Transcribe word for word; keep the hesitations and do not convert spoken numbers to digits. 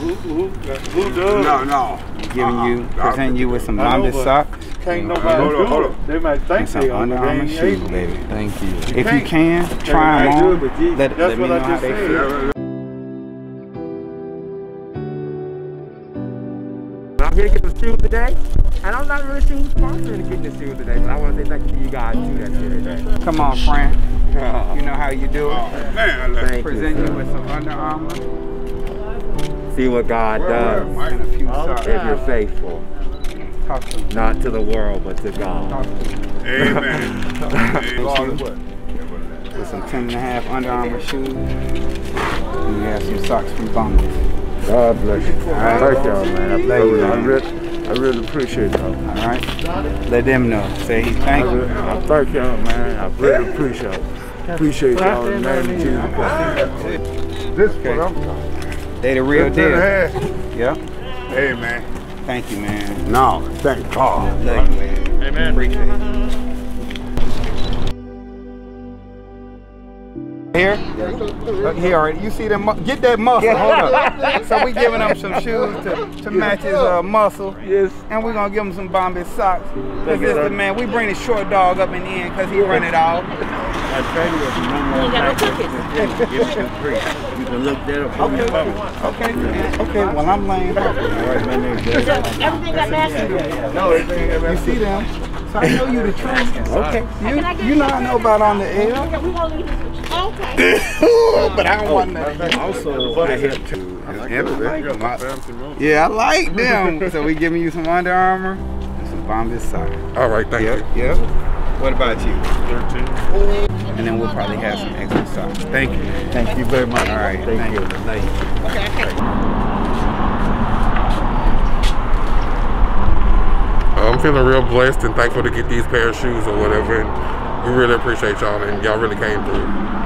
Who, who, who does? No, no. Giving uh-uh. you, presenting you with some Bombas socks. Can't nobody hold on, hold on. They might think they are. Under Armour shoes, baby. Thank you. you if you can, try them on. It, you, let, that's let what I just said. I'm here to get some shoes today, and I'm not really sure who's sponsoring getting the shoes today, but I want to say thank you to you guys too. That's here today. Come on, friend. Uh, you know how you do it. Oh, man, let's present you, you with some Under Armour. See what God does. And a few socks. If you're faithful. To Not to the world, but to God. Amen. With some ten and a half Under Armour shoes. And we have some socks from Bumble. God bless you. Right. Thank y'all, man. I, thank thank you, man. I, really, I really appreciate y'all. All right. Let them know. Say thank you. I thank y'all, man. I really appreciate y'all. Appreciate y'all in the name of Jesus. This is what I'm talking about. They the real deal. Yeah. Hey, man. Thank you, man. No, thank God. Thank you, man. Amen. Appreciate it. Here? Here, all right. You see that mu- Get that muscle. Yeah. Hold up. So we giving him some shoes to, to yes. match his uh, muscle. Yes. And we're going to give him some Bombas socks. Because this the man, we bring the short dog up in the end because he run it all. I tell you, if you want more practice, give it a three. You can look that up. Okay, okay, okay. okay. Well, I'm laying back. All right, my name is Dave. Everything got nasty. No, everything got nasty. You see them? So I know you the truth. Okay. You, you know I know about On the Air. Okay. But I don't want nothing. Also, I have to. Yeah, I like them. So we giving you some Under Armour and some Bombas socks. All right, thank yep, you. Yep. What about you? thirteen. And then we'll probably have some extra stuff. Thank you. Thank you very much. All right. Thank, Thank you. Thank you. Okay. I'm feeling real blessed and thankful to get these pair of shoes or whatever. And we really appreciate y'all, and y'all really came through.